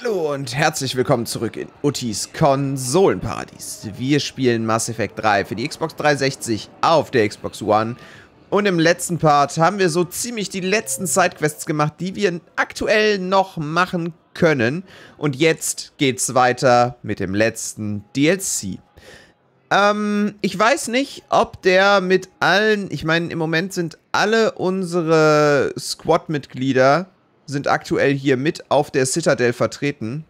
Hallo und herzlich willkommen zurück in Uttis Konsolenparadies. Wir spielen Mass Effect 3 für die Xbox 360 auf der Xbox One. Und im letzten Part haben wir so ziemlich die letzten Sidequests gemacht, die wir aktuell noch machen können. Und jetzt geht's weiter mit dem letzten DLC. Ich weiß nicht, ob der mit allen... Ich meine, im Moment sind alle unsere Squad-Mitglieder... sind aktuell hier mit auf der Citadel vertreten.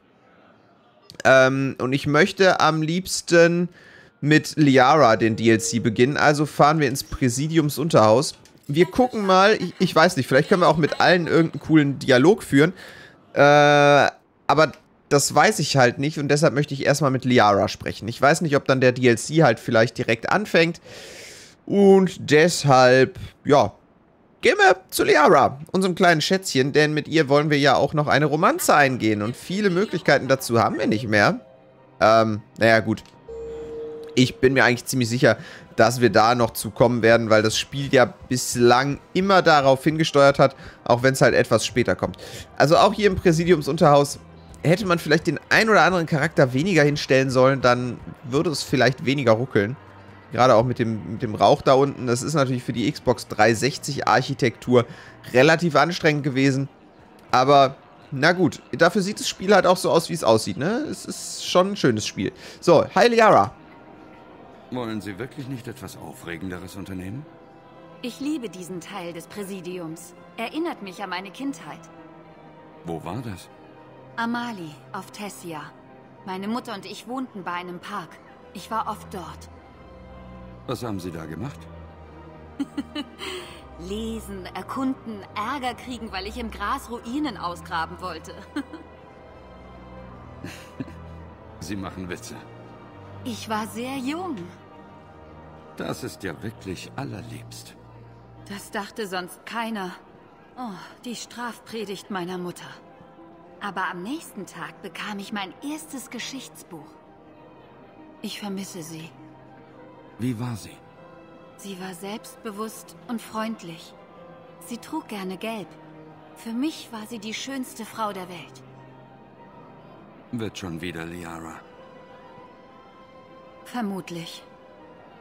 Und ich möchte am liebsten mit Liara den DLC beginnen. Also fahren wir ins Präsidiumsunterhaus. Wir gucken mal, ich weiß nicht, vielleicht können wir auch mit allen irgendeinen coolen Dialog führen. Aber das weiß ich halt nicht und deshalb möchte ich erstmal mit Liara sprechen. Ich weiß nicht, ob dann der DLC halt vielleicht direkt anfängt. Und deshalb, ja... Gehen wir zu Liara, unserem kleinen Schätzchen, denn mit ihr wollen wir ja auch noch eine Romanze eingehen. Und viele Möglichkeiten dazu haben wir nicht mehr. Naja, gut. Ich bin mir eigentlich ziemlich sicher, dass wir da noch zu kommen werden, weil das Spiel ja bislang immer darauf hingesteuert hat, auch wenn es halt etwas später kommt. Also auch hier im Präsidiumsunterhaus hätte man vielleicht den ein oder anderen Charakter weniger hinstellen sollen, dann würde es vielleicht weniger ruckeln. Gerade auch mit dem Rauch da unten. Das ist natürlich für die Xbox 360 Architektur relativ anstrengend gewesen. Aber, na gut. Dafür sieht das Spiel halt auch so aus, wie es aussieht, ne? Es ist schon ein schönes Spiel. So, hi Liara. Wollen Sie wirklich nicht etwas Aufregenderes unternehmen? Ich liebe diesen Teil des Präsidiums. Erinnert mich an meine Kindheit. Wo war das? Amali, auf Thessia. Meine Mutter und ich wohnten bei einem Park. Ich war oft dort. Was haben Sie da gemacht? Lesen, erkunden, Ärger kriegen, weil ich im Gras Ruinen ausgraben wollte. Sie machen Witze. Ich war sehr jung. Das ist ja wirklich allerliebst. Das dachte sonst keiner. Oh, die Strafpredigt meiner Mutter. Aber am nächsten Tag bekam ich mein erstes Geschichtsbuch. Ich vermisse sie. Wie war sie? Sie war selbstbewusst und freundlich. Sie trug gerne gelb. Für mich war sie die schönste Frau der Welt. Wird schon wieder, Liara. Vermutlich.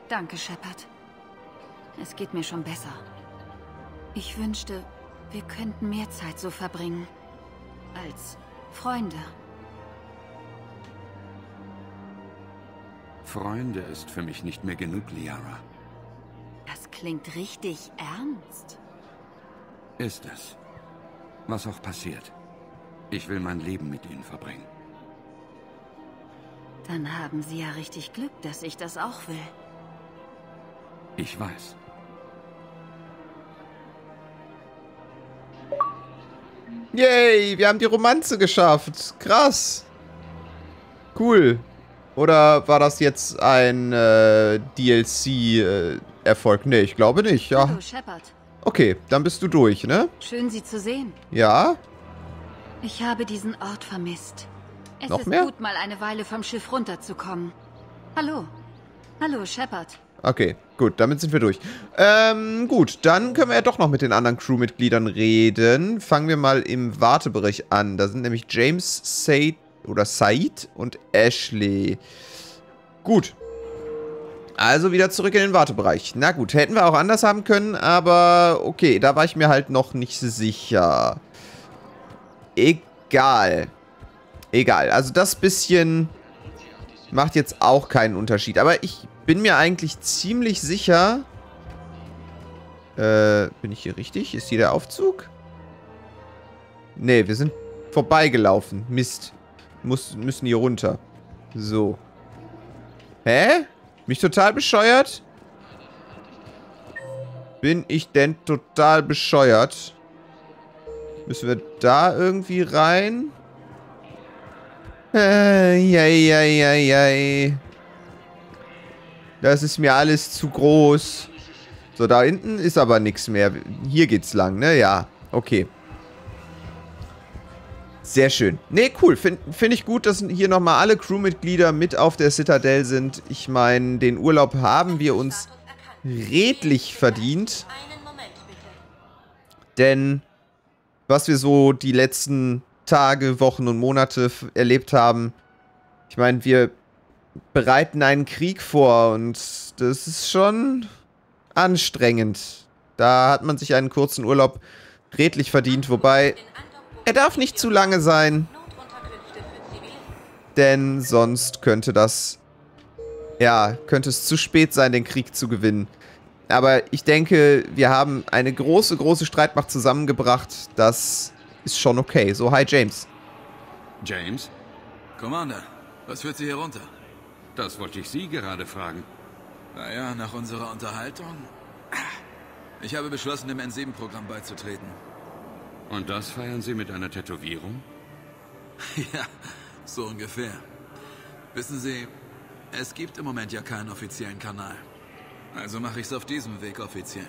Danke, Shepard. Es geht mir schon besser. Ich wünschte, wir könnten mehr Zeit so verbringen. Als Freunde. Freunde ist für mich nicht mehr genug, Liara. Das klingt richtig ernst. Ist es. Was auch passiert. Ich will mein Leben mit Ihnen verbringen. Dann haben Sie ja richtig Glück, dass ich das auch will. Ich weiß. Yay, wir haben die Romanze geschafft. Krass. Cool. Oder war das jetzt ein DLC-Erfolg? Nee, ich glaube nicht, ja. Hallo, Shepard. Okay, dann bist du durch, ne? Schön, Sie zu sehen. Ja? Ich habe diesen Ort vermisst. Es ist gut, mal eine Weile vom Schiff runterzukommen. Hallo. Hallo, Shepard. Okay, gut, damit sind wir durch. Gut, dann können wir ja doch noch mit den anderen Crewmitgliedern reden. Fangen wir mal im Wartebereich an. Da sind nämlich James, Said und Ashley. Gut. Also wieder zurück in den Wartebereich. Na gut, hätten wir auch anders haben können, aber okay, da war ich mir halt noch nicht sicher. Egal. Egal, also das bisschen macht jetzt auch keinen Unterschied. Aber ich bin mir eigentlich ziemlich sicher... bin ich hier richtig? Ist hier der Aufzug? Nee, wir sind vorbeigelaufen. Mist. Müssen hier runter. So. Hä? Mich total bescheuert? Bin ich denn total bescheuert? Müssen wir da irgendwie rein? Das ist mir alles zu groß. So, da hinten ist aber nichts mehr. Hier geht's lang, ne? Ja, okay. Sehr schön. Nee, cool. Find ich gut, dass hier nochmal alle Crewmitglieder mit auf der Citadel sind. Ich meine, den Urlaub haben wir uns redlich verdient. Denn was wir so die letzten Tage, Wochen und Monate erlebt haben. Ich meine, wir bereiten einen Krieg vor und das ist schon anstrengend. Da hat man sich einen kurzen Urlaub redlich verdient, wobei er darf nicht zu lange sein, denn sonst könnte das, ja, könnte es zu spät sein, den Krieg zu gewinnen. Aber ich denke, wir haben eine große, große Streitmacht zusammengebracht. Das ist schon okay. So, hi, James. James? Commander, was führt Sie hier runter? Das wollte ich Sie gerade fragen. Naja, nach unserer Unterhaltung. Ich habe beschlossen, dem N7-Programm beizutreten. Und das feiern Sie mit einer Tätowierung? Ja, so ungefähr. Wissen Sie, es gibt im Moment ja keinen offiziellen Kanal. Also mache ich es auf diesem Weg offiziell.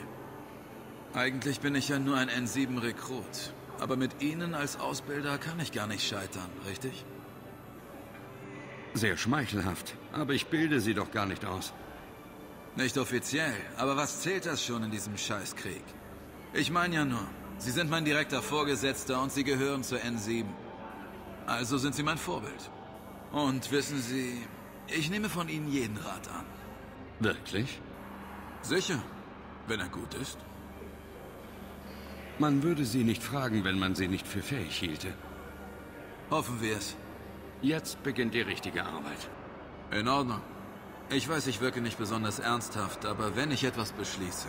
Eigentlich bin ich ja nur ein N7-Rekrut. Aber mit Ihnen als Ausbilder kann ich gar nicht scheitern, richtig? Sehr schmeichelhaft. Aber ich bilde Sie doch gar nicht aus. Nicht offiziell. Aber was zählt das schon in diesem Scheißkrieg? Ich meine ja nur, Sie sind mein direkter Vorgesetzter und Sie gehören zur N7. Also sind Sie mein Vorbild. Und wissen Sie, ich nehme von Ihnen jeden Rat an. Wirklich? Sicher, wenn er gut ist. Man würde Sie nicht fragen, wenn man Sie nicht für fähig hielte. Hoffen wir es. Jetzt beginnt die richtige Arbeit. In Ordnung. Ich weiß, ich wirke nicht besonders ernsthaft, aber wenn ich etwas beschließe,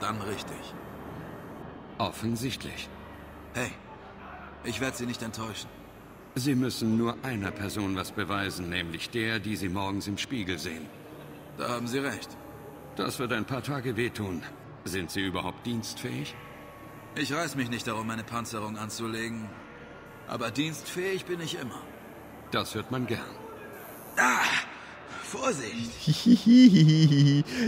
dann richtig. Offensichtlich. Hey, ich werde Sie nicht enttäuschen. Sie müssen nur einer Person was beweisen, nämlich der, die Sie morgens im Spiegel sehen. Da haben Sie recht. Das wird ein paar Tage wehtun. Sind Sie überhaupt dienstfähig? Ich reiß mich nicht darum, eine Panzerung anzulegen. Aber dienstfähig bin ich immer. Das hört man gern. Ah, Vorsicht!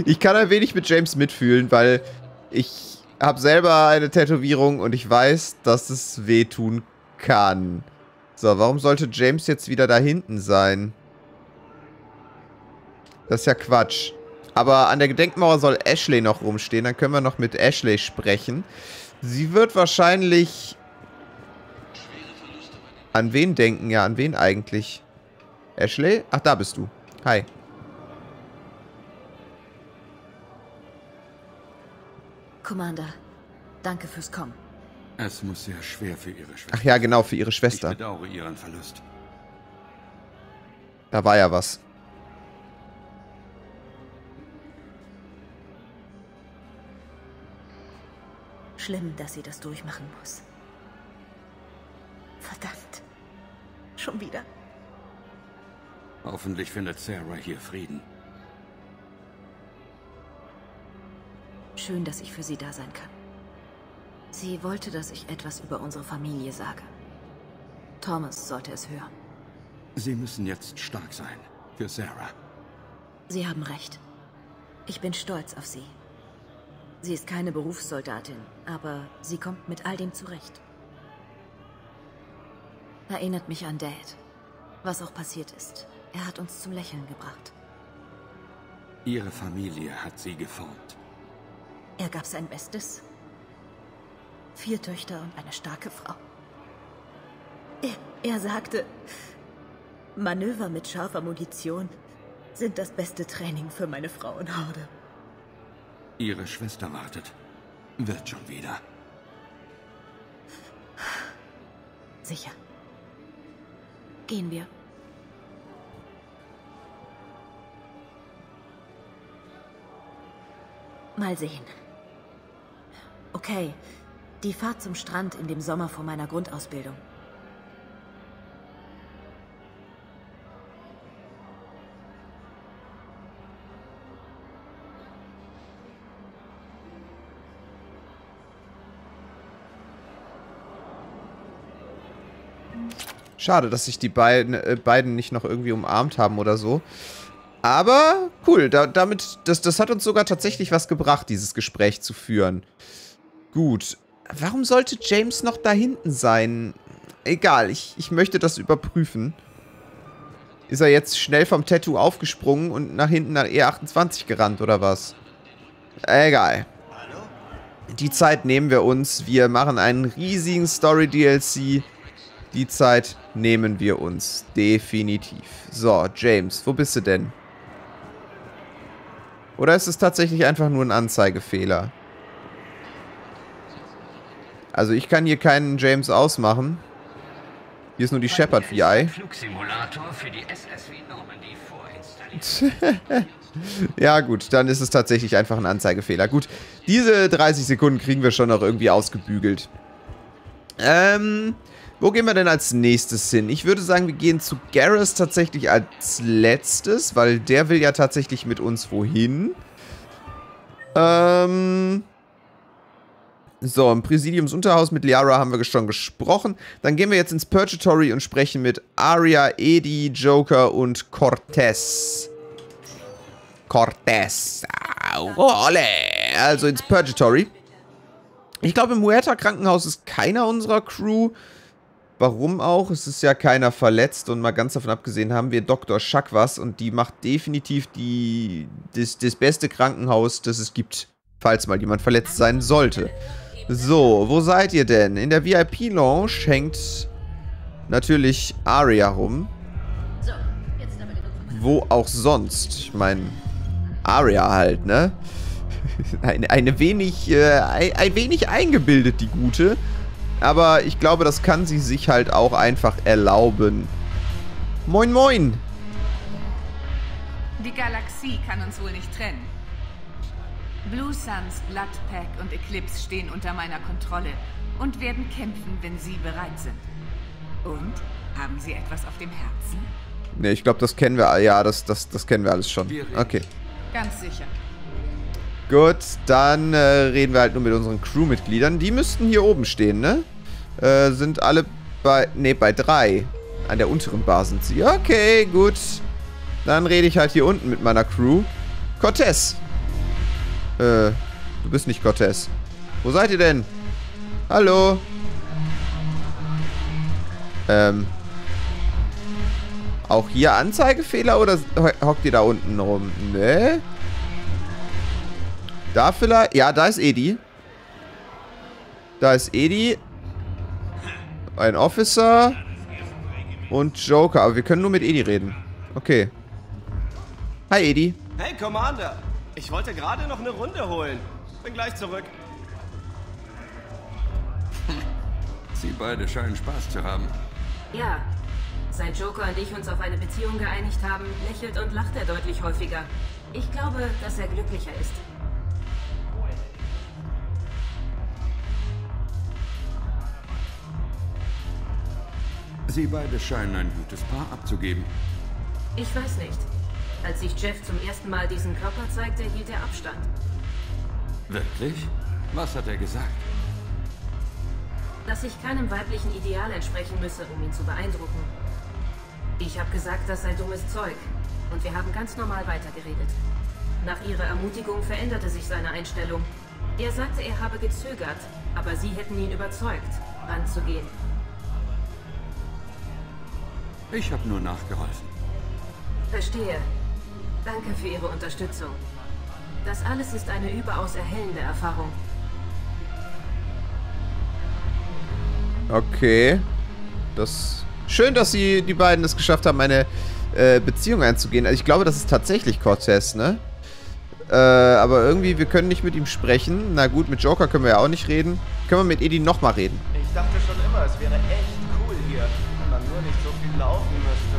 Ich kann ein wenig mit James mitfühlen, weil ich habe selber eine Tätowierung und ich weiß, dass es wehtun kann. So, warum sollte James jetzt wieder da hinten sein? Das ist ja Quatsch. Aber an der Gedenkmauer soll Ashley noch rumstehen. Dann können wir noch mit Ashley sprechen. Sie wird wahrscheinlich... An wen denken? Ja, an wen eigentlich? Ashley? Ach, da bist du. Hi. Commander, danke fürs Kommen. Es muss sehr schwer für Ihre Schwester. Ach ja, genau, für Ihre Schwester. Ich bedauere Ihren Verlust. Da war ja was. Schlimm, dass sie das durchmachen muss. Verdammt. Schon wieder. Hoffentlich findet Sarah hier Frieden. Schön, dass ich für sie da sein kann. Sie wollte, dass ich etwas über unsere Familie sage. Thomas sollte es hören. Sie müssen jetzt stark sein. Für Sarah. Sie haben recht. Ich bin stolz auf sie. Sie ist keine Berufssoldatin, aber sie kommt mit all dem zurecht. Erinnert mich an Dad. Was auch passiert ist. Er hat uns zum Lächeln gebracht. Ihre Familie hat sie geformt. Er gab sein Bestes. 4 Töchter und eine starke Frau. Er sagte, Manöver mit scharfer Munition sind das beste Training für meine Frauenhorde. Ihre Schwester wartet. Wird schon wieder. Sicher. Gehen wir. Mal sehen. Okay, die Fahrt zum Strand in dem Sommer vor meiner Grundausbildung. Schade, dass sich die beiden nicht noch irgendwie umarmt haben oder so. Aber cool, das hat uns sogar tatsächlich was gebracht, dieses Gespräch zu führen. Gut, warum sollte James noch da hinten sein? Egal, ich möchte das überprüfen. Ist er jetzt schnell vom Tattoo aufgesprungen und nach hinten nach E28 gerannt oder was? Egal. Die Zeit nehmen wir uns. Wir machen einen riesigen Story-DLC. Die Zeit nehmen wir uns. Definitiv. So, James, wo bist du denn? Oder ist es tatsächlich einfach nur ein Anzeigefehler? Also ich kann hier keinen James ausmachen. Hier ist nur die Shepard-VI. Ja gut, dann ist es tatsächlich einfach ein Anzeigefehler. Gut, diese 30 Sekunden kriegen wir schon noch irgendwie ausgebügelt. Wo gehen wir denn als nächstes hin? Ich würde sagen, wir gehen zu Garrus tatsächlich als letztes, weil der will ja tatsächlich mit uns wohin. So, im Präsidiumsunterhaus mit Liara haben wir schon gesprochen. Dann gehen wir jetzt ins Purgatory und sprechen mit Aria, Edi, Joker und Cortez. Cortez. Ole. Also ins Purgatory. Ich glaube, im Huerta-Krankenhaus ist keiner unserer Crew. Warum auch? Es ist ja keiner verletzt. Und mal ganz davon abgesehen haben wir Dr. Chakwas. Und die macht definitiv das beste Krankenhaus, das es gibt. Falls mal jemand verletzt sein sollte. So, wo seid ihr denn? In der VIP-Lounge hängt natürlich Aria rum. Wo auch sonst. Ich meine, Aria halt, ne? Ein wenig eingebildet, die Gute. Aber ich glaube, das kann sie sich halt auch einfach erlauben. Moin, moin! Die Galaxie kann uns wohl nicht trennen. Blue Suns, Bloodpack und Eclipse stehen unter meiner Kontrolle und werden kämpfen, wenn sie bereit sind. Und? Haben sie etwas auf dem Herzen? Ne, ich glaube, das kennen wir. Ja, das kennen wir alles schon. Okay. Ganz sicher. Gut, dann reden wir halt nur mit unseren Crewmitgliedern. Die müssten hier oben stehen, ne? Sind alle bei... Ne, bei 3. An der unteren Bar sind sie. Okay, gut. Dann rede ich halt hier unten mit meiner Crew. Cortez. Du bist nicht Cortez. Wo seid ihr denn? Hallo? Auch hier Anzeigefehler oder hockt ihr da unten rum? Ne? Da vielleicht... Ja, da ist Edi. Da ist Edi. Ein Officer. Und Joker. Aber wir können nur mit Edi reden. Okay. Hi, Edi. Hey, Commander. Ich wollte gerade noch eine Runde holen. Bin gleich zurück. Sie beide scheinen Spaß zu haben. Ja. Seit Joker und ich uns auf eine Beziehung geeinigt haben, lächelt und lacht er deutlich häufiger. Ich glaube, dass er glücklicher ist. Sie beide scheinen ein gutes Paar abzugeben. Ich weiß nicht. Als ich Jeff zum ersten Mal diesen Körper zeigte, hielt er Abstand. Wirklich? Was hat er gesagt? Dass ich keinem weiblichen Ideal entsprechen müsse, um ihn zu beeindrucken. Ich habe gesagt, das sei dummes Zeug. Und wir haben ganz normal weitergeredet. Nach ihrer Ermutigung veränderte sich seine Einstellung. Er sagte, er habe gezögert, aber sie hätten ihn überzeugt, ranzugehen. Ich habe nur nachgeholfen. Verstehe. Danke für Ihre Unterstützung. Das alles ist eine überaus erhellende Erfahrung. Okay. Schön, dass die beiden es geschafft haben, eine Beziehung einzugehen. Also ich glaube, das ist tatsächlich Cortez, ne? Aber irgendwie, wir können nicht mit ihm sprechen. Na gut, mit Joker können wir ja auch nicht reden. Können wir mit Edi nochmal reden? Ich dachte schon immer, es wäre echt cool hier, wenn man nur nicht so viel laufen müsste.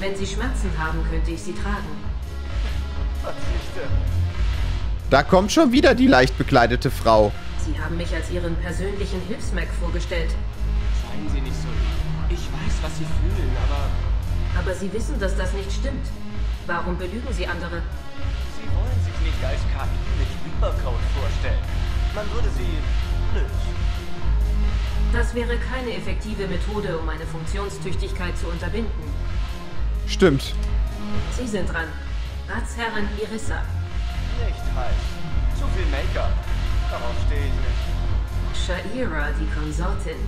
Wenn Sie Schmerzen haben, könnte ich sie tragen. Da kommt schon wieder die leicht bekleidete Frau. Sie haben mich als Ihren persönlichen Hilfsmac vorgestellt. Seien Sie nicht so lieb. Ich weiß, was Sie fühlen, aber Sie wissen, dass das nicht stimmt. Warum belügen Sie andere? Sie wollen sich nicht als KI mit Übercode vorstellen. Man würde sie lösen. Das wäre keine effektive Methode, um eine Funktionstüchtigkeit zu unterbinden. Stimmt. Sie sind dran. Ratsherrin Irissa. Nicht heiß. Zu viel Make-up. Darauf stehe ich nicht. Shaira, die Konsortin.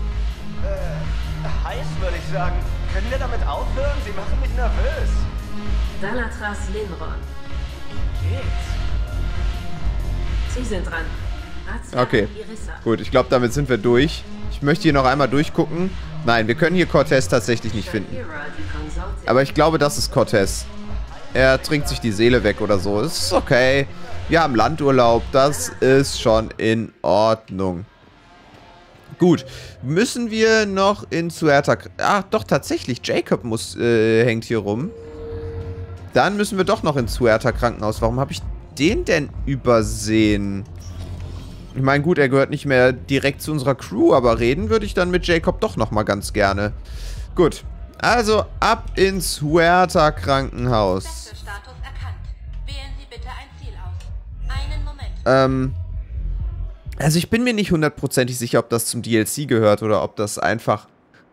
Heiß würde ich sagen. Können wir damit aufhören? Sie machen mich nervös. Dalatras Linron. Wie geht's? Sie sind dran. Okay, gut, ich glaube, damit sind wir durch. Ich möchte hier noch einmal durchgucken. Nein, wir können hier Cortez tatsächlich nicht finden. Aber ich glaube, das ist Cortez. Er trinkt sich die Seele weg oder so. Ist okay. Wir haben Landurlaub. Das ist schon in Ordnung. Gut. Müssen wir noch in Huerta... Ach, doch, tatsächlich. Jacob muss, hängt hier rum. Dann müssen wir doch noch ins Huerta Krankenhaus. Warum habe ich den denn übersehen? Ich meine, gut, er gehört nicht mehr direkt zu unserer Crew, aber reden würde ich dann mit Jacob doch nochmal ganz gerne. Gut, also ab ins Huerta Krankenhaus. Wechselstatus erkannt. Wählen Sie bitte ein Ziel aus. Einen Moment. Also ich bin mir nicht hundertprozentig sicher, ob das zum DLC gehört oder ob das einfach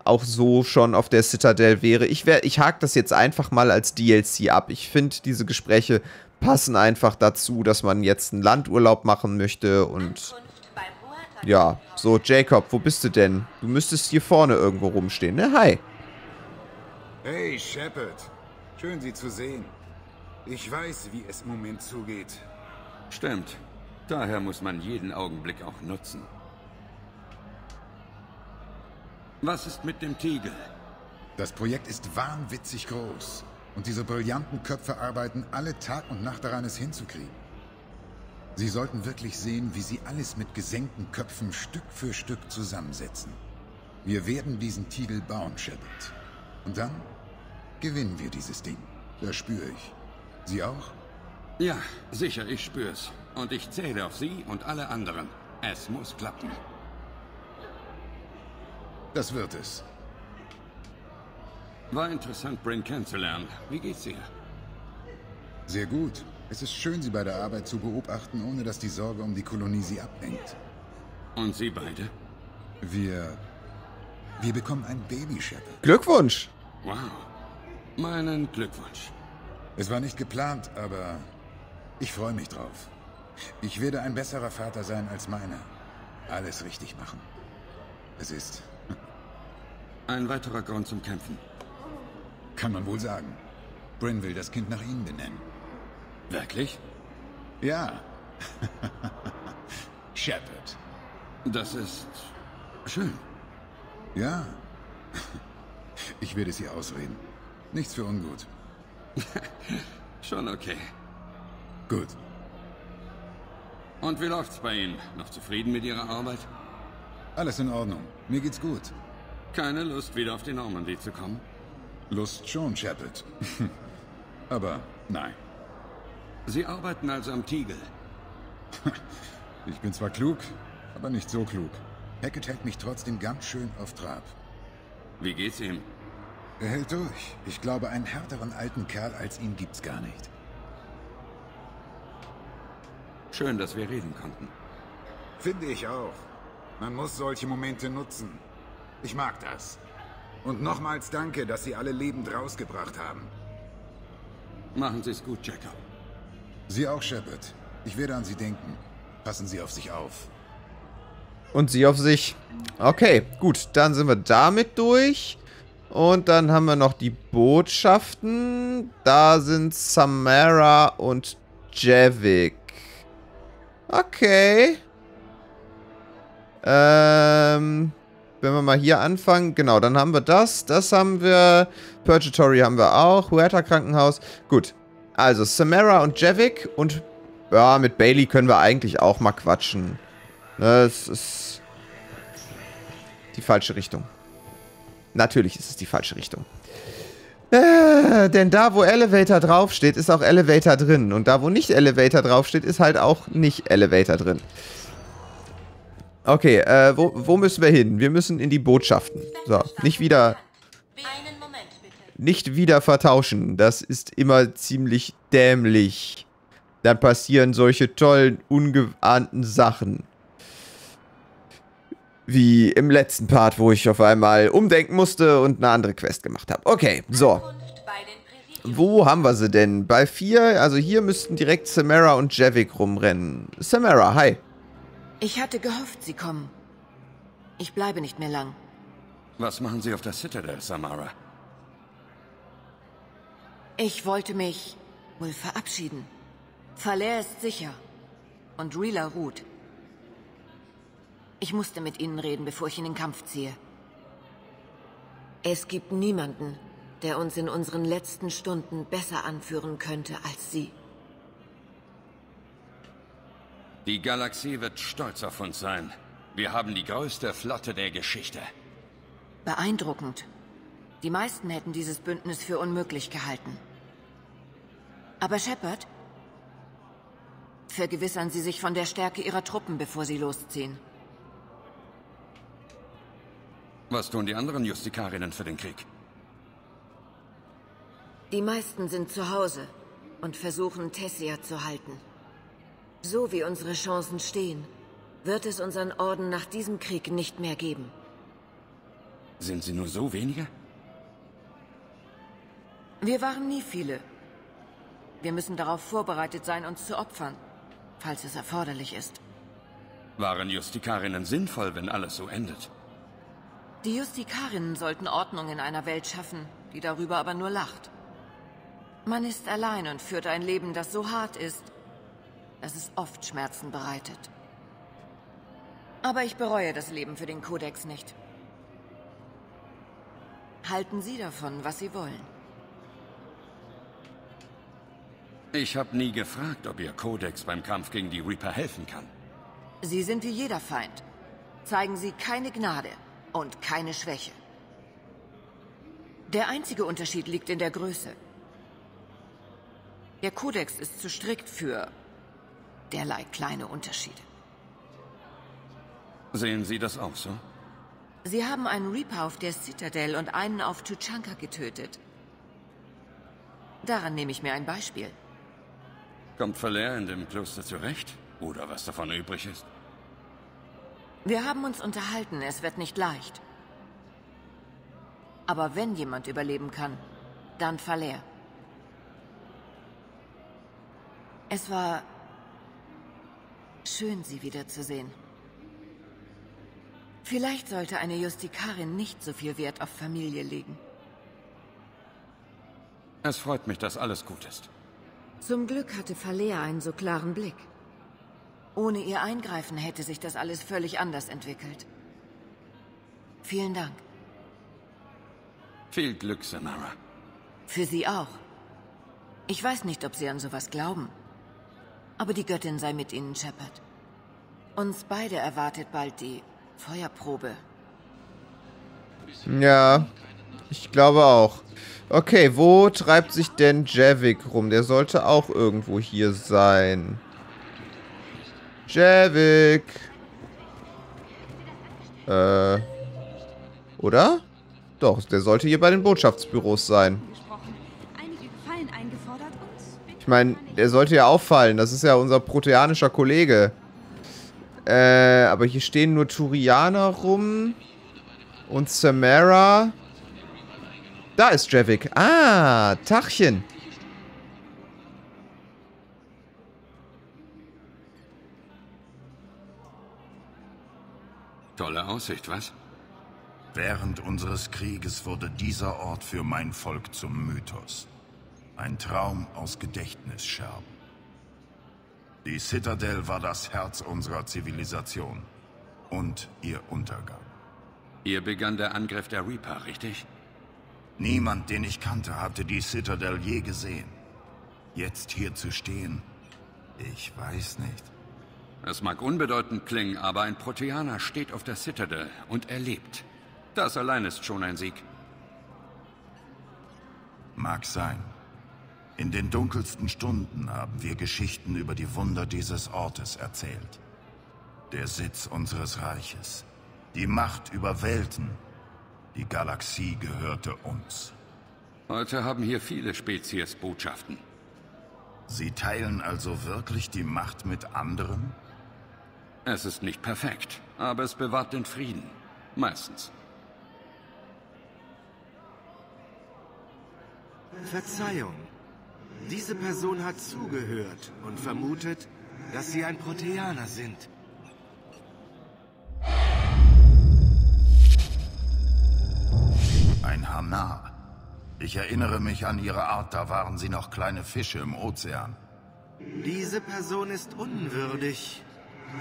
auch so schon auf der Citadel wäre. Ich hake das jetzt einfach mal als DLC ab. Ich finde, diese Gespräche passen einfach dazu, dass man jetzt einen Landurlaub machen möchte und... Ja, so, Jacob, wo bist du denn? Du müsstest hier vorne irgendwo rumstehen, ne? Hi. Hey, Shepard. Schön, Sie zu sehen. Ich weiß, wie es im Moment zugeht. Stimmt. Daher muss man jeden Augenblick auch nutzen. Was ist mit dem Tiegel? Das Projekt ist wahnwitzig groß. Und diese brillanten Köpfe arbeiten alle Tag und Nacht daran, es hinzukriegen. Sie sollten wirklich sehen, wie sie alles mit gesenkten Köpfen Stück für Stück zusammensetzen. Wir werden diesen Tiegel bauen, Shepard. Und dann gewinnen wir dieses Ding. Das spüre ich. Sie auch? Ja, sicher, ich spüre es. Und ich zähle auf Sie und alle anderen. Es muss klappen. Das wird es. War interessant, Bryn kennenzulernen. Wie geht's dir? Sehr gut. Es ist schön, Sie bei der Arbeit zu beobachten, ohne dass die Sorge um die Kolonie Sie ablenkt. Und Sie beide? Wir bekommen ein Baby, Shepard. Glückwunsch! Wow. Meinen Glückwunsch. Es war nicht geplant, aber ich freue mich drauf. Ich werde ein besserer Vater sein als meiner. Alles richtig machen. Es ist... Ein weiterer Grund zum Kämpfen. Kann man wohl sagen. Bryn will das Kind nach Ihnen benennen. Wirklich? Ja. Shepard. Das ist schön. Ja. Ich werde es ihr ausreden. Nichts für ungut. Schon okay. Gut. Und wie läuft's bei Ihnen? Noch zufrieden mit Ihrer Arbeit? Alles in Ordnung. Mir geht's gut. Keine Lust, wieder auf die Normandie zu kommen? Lust schon, Shepard. Aber nein. Sie arbeiten also am Tiegel. Ich bin zwar klug, aber nicht so klug. Hackett hält mich trotzdem ganz schön auf Trab. Wie geht's ihm? Er hält durch. Ich glaube, einen härteren alten Kerl als ihn gibt's gar nicht. Schön, dass wir reden konnten. Finde ich auch. Man muss solche Momente nutzen. Ich mag das. Und nochmals danke, dass Sie alle lebend rausgebracht haben. Machen Sie es gut, Jacob. Sie auch, Shepard. Ich werde an Sie denken. Passen Sie auf sich auf. Und Sie auf sich. Okay, gut. Dann sind wir damit durch. Und dann haben wir noch die Botschaften. Da sind Samara und Javik. Okay. Wenn wir mal hier anfangen, genau, dann haben wir das. Das haben wir. Purgatory haben wir auch. Huerta Krankenhaus. Gut. Also, Samara und Javik. Und ja, mit Bailey können wir eigentlich auch mal quatschen. Das ist die falsche Richtung. Natürlich ist es die falsche Richtung. Denn da, wo Elevator draufsteht, ist auch Elevator drin. Und da, wo nicht Elevator draufsteht, ist halt auch nicht Elevator drin. Okay, wo müssen wir hin? Wir müssen in die Botschaften. So, nicht wieder vertauschen. Das ist immer ziemlich dämlich. Dann passieren solche tollen, ungeahnten Sachen. Wie im letzten Part, wo ich auf einmal umdenken musste und eine andere Quest gemacht habe. Okay, so. Wo haben wir sie denn? Bei 4, also hier müssten direkt Samara und Javik rumrennen. Samara, hi. Ich hatte gehofft, Sie kommen. Ich bleibe nicht mehr lang. Was machen Sie auf der Citadel, Samara? Ich wollte mich wohl verabschieden. Falere ist sicher. Und Rila ruht. Ich musste mit Ihnen reden, bevor ich in den Kampf ziehe. Es gibt niemanden, der uns in unseren letzten Stunden besser anführen könnte als Sie. Die Galaxie wird stolz auf uns sein. Wir haben die größte Flotte der Geschichte. Beeindruckend. Die meisten hätten dieses Bündnis für unmöglich gehalten. Aber Shepard, vergewissern Sie sich von der Stärke Ihrer Truppen, bevor Sie losziehen. Was tun die anderen Justikarinnen für den Krieg? Die meisten sind zu Hause und versuchen, Thessia zu halten. So wie unsere Chancen stehen, wird es unseren Orden nach diesem Krieg nicht mehr geben. Sind sie nur so wenige? Wir waren nie viele. Wir müssen darauf vorbereitet sein, uns zu opfern, falls es erforderlich ist. Waren Justikarinnen sinnvoll, wenn alles so endet? Die Justikarinnen sollten Ordnung in einer Welt schaffen, die darüber aber nur lacht. Man ist allein und führt ein Leben, das so hart ist, dass es oft Schmerzen bereitet. Aber ich bereue das Leben für den Kodex nicht. Halten Sie davon, was Sie wollen. Ich habe nie gefragt, ob Ihr Kodex beim Kampf gegen die Reaper helfen kann. Sie sind wie jeder Feind. Zeigen Sie keine Gnade und keine Schwäche. Der einzige Unterschied liegt in der Größe. Der Kodex ist zu strikt für derlei kleine Unterschiede. Sehen Sie das auch so? Sie haben einen Reaper auf der Citadel und einen auf Tuchanka getötet. Daran nehme ich mir ein Beispiel. Kommt Falere in dem Kloster zurecht? Oder was davon übrig ist? Wir haben uns unterhalten, es wird nicht leicht. Aber wenn jemand überleben kann, dann Falere. Es war schön, Sie wiederzusehen. Vielleicht sollte eine Justikarin nicht so viel Wert auf Familie legen. Es freut mich, dass alles gut ist. Zum Glück hatte Falere einen so klaren Blick. Ohne ihr Eingreifen hätte sich das alles völlig anders entwickelt. Vielen Dank. Viel Glück, Samara. Für Sie auch. Ich weiß nicht, ob Sie an sowas glauben. Aber die Göttin sei mit Ihnen, Shepard. Uns beide erwartet bald die Feuerprobe. Ja, ich glaube auch. Okay, wo treibt sich denn Javik rum? Der sollte auch irgendwo hier sein. Javik. Oder? Doch, der sollte hier bei den Botschaftsbüros sein. Ich meine, der sollte ja auffallen. Das ist ja unser proteanischer Kollege. Aber hier stehen nur Turianer rum. Und Samara. Da ist Javik. Ah, Tachchen. Tolle Aussicht, was? Während unseres Krieges wurde dieser Ort für mein Volk zum Mythos. Ein Traum aus Gedächtnisscherben. Die Citadel war das Herz unserer Zivilisation. Und ihr Untergang. Hier begann der Angriff der Reaper, richtig? Niemand, den ich kannte, hatte die Citadel je gesehen. Jetzt hier zu stehen, ich weiß nicht. Es mag unbedeutend klingen, aber ein Proteaner steht auf der Citadel und er lebt. Das allein ist schon ein Sieg. Mag sein. In den dunkelsten Stunden haben wir Geschichten über die Wunder dieses Ortes erzählt. Der Sitz unseres Reiches. Die Macht über Welten. Die Galaxie gehörte uns. Heute haben hier viele Spezies Botschaften. Sie teilen also wirklich die Macht mit anderen? Es ist nicht perfekt, aber es bewahrt den Frieden. Meistens. Verzeihung. Diese Person hat zugehört und vermutet, dass Sie ein Proteaner sind. Ein Hanar. Ich erinnere mich an Ihre Art, da waren Sie noch kleine Fische im Ozean. Diese Person ist unwürdig.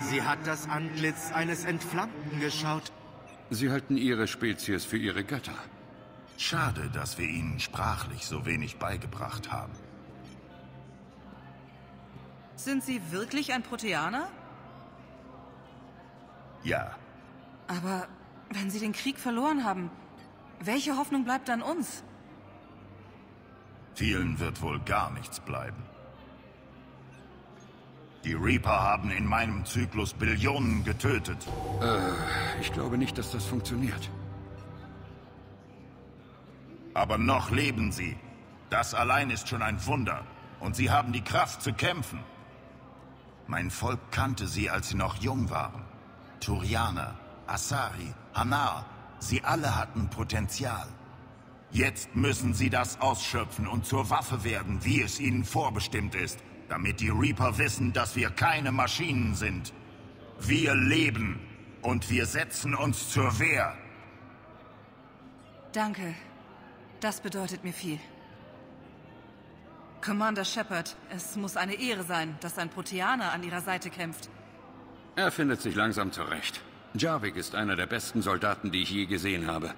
Sie hat das Antlitz eines Entflammten geschaut. Sie halten Ihre Spezies für Ihre Götter. Schade, dass wir Ihnen sprachlich so wenig beigebracht haben. Sind Sie wirklich ein Proteaner? Ja. Aber wenn Sie den Krieg verloren haben, welche Hoffnung bleibt an uns? Vielen wird wohl gar nichts bleiben. Die Reaper haben in meinem Zyklus Billionen getötet. Ich glaube nicht, dass das funktioniert. Aber noch leben sie. Das allein ist schon ein Wunder. Und sie haben die Kraft zu kämpfen. Mein Volk kannte sie, als sie noch jung waren. Turianer, Asari, Hanar, sie alle hatten Potenzial. Jetzt müssen sie das ausschöpfen und zur Waffe werden, wie es ihnen vorbestimmt ist, damit die Reaper wissen, dass wir keine Maschinen sind. Wir leben und wir setzen uns zur Wehr. Danke. Das bedeutet mir viel. Commander Shepard, es muss eine Ehre sein, dass ein Proteaner an Ihrer Seite kämpft. Er findet sich langsam zurecht. Javik ist einer der besten Soldaten, die ich je gesehen habe.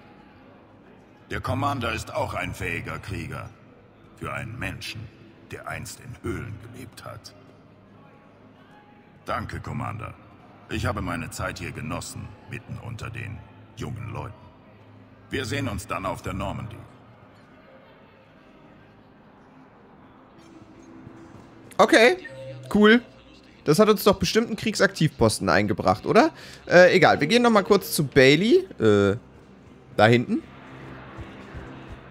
Der Commander ist auch ein fähiger Krieger. Für einen Menschen, der einst in Höhlen gelebt hat. Danke, Commander. Ich habe meine Zeit hier genossen, mitten unter den jungen Leuten. Wir sehen uns dann auf der Normandie. Okay, cool. Das hat uns doch bestimmt einen Kriegsaktivposten eingebracht, oder? Egal, wir gehen nochmal kurz zu Bailey. Da hinten.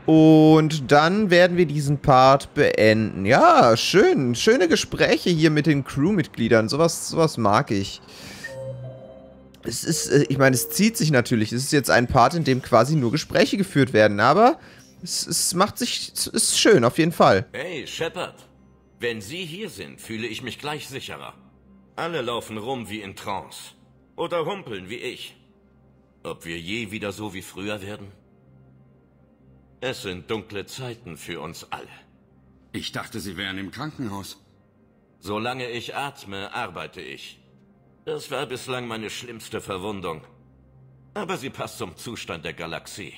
Und dann werden wir diesen Part beenden. Ja, schön. Schöne Gespräche hier mit den Crewmitgliedern. Sowas mag ich. Es ist, ich meine, es zieht sich natürlich. Es ist jetzt ein Part, in dem quasi nur Gespräche geführt werden. Aber es macht sich, es ist schön, auf jeden Fall. Hey, Shepard. Wenn Sie hier sind, fühle ich mich gleich sicherer. Alle laufen rum wie in Trance. Oder humpeln wie ich. Ob wir je wieder so wie früher werden? Es sind dunkle Zeiten für uns alle. Ich dachte, Sie wären im Krankenhaus. Solange ich atme, arbeite ich. Das war bislang meine schlimmste Verwundung. Aber sie passt zum Zustand der Galaxie.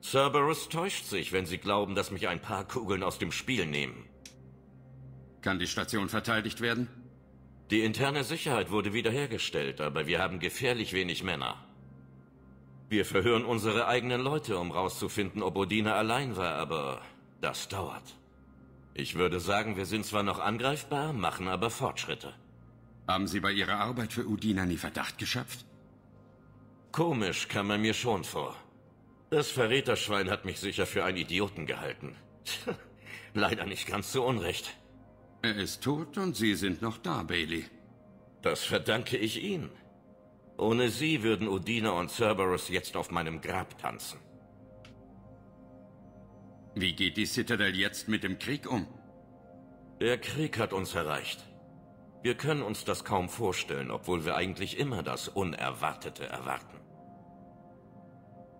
Cerberus täuscht sich, wenn sie glauben, dass mich ein paar Kugeln aus dem Spiel nehmen. Kann die Station verteidigt werden? Die interne Sicherheit wurde wiederhergestellt, aber wir haben gefährlich wenig Männer. Wir verhören unsere eigenen Leute, um rauszufinden, ob Udina allein war, aber das dauert. Ich würde sagen, wir sind zwar noch angreifbar, machen aber Fortschritte. Haben Sie bei Ihrer Arbeit für Udina nie Verdacht geschöpft? Komisch kam er mir schon vor. Das Verräterschwein hat mich sicher für einen Idioten gehalten. Leider nicht ganz zu Unrecht. Er ist tot und Sie sind noch da, Bailey. Das verdanke ich Ihnen. Ohne Sie würden Udina und Cerberus jetzt auf meinem Grab tanzen. Wie geht die Citadel jetzt mit dem Krieg um? Der Krieg hat uns erreicht. Wir können uns das kaum vorstellen, obwohl wir eigentlich immer das Unerwartete erwarten.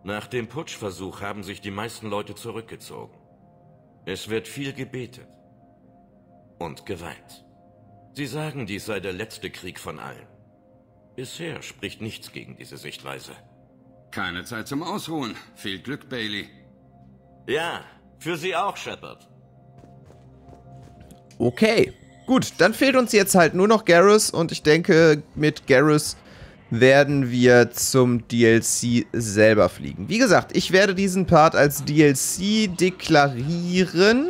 Nach dem Putschversuch haben sich die meisten Leute zurückgezogen. Es wird viel gebetet. Und geweint. Sie sagen, dies sei der letzte Krieg von allen. Bisher spricht nichts gegen diese Sichtweise. Keine Zeit zum Ausruhen. Viel Glück, Bailey. Ja, für Sie auch, Shepard. Okay. Gut, dann fehlt uns jetzt halt nur noch Garrus. Und ich denke, mit Garrus werden wir zum DLC selber fliegen. Wie gesagt, ich werde diesen Part als DLC deklarieren,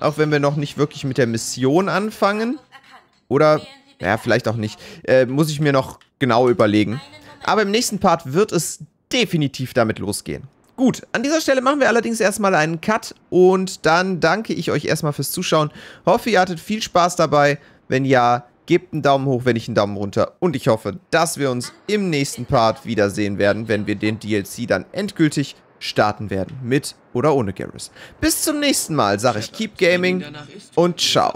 auch wenn wir noch nicht wirklich mit der Mission anfangen. Oder, naja, vielleicht auch nicht. Muss ich mir noch genau überlegen. Aber im nächsten Part wird es definitiv damit losgehen. Gut, an dieser Stelle machen wir allerdings erstmal einen Cut und dann danke ich euch erstmal fürs Zuschauen. Hoffe, ihr hattet viel Spaß dabei. Wenn ja, gebt einen Daumen hoch, wenn nicht einen Daumen runter. Und ich hoffe, dass wir uns im nächsten Part wiedersehen werden, wenn wir den DLC dann endgültig starten werden. Mit oder ohne Garrus. Bis zum nächsten Mal, sage ich Keep Gaming und ciao.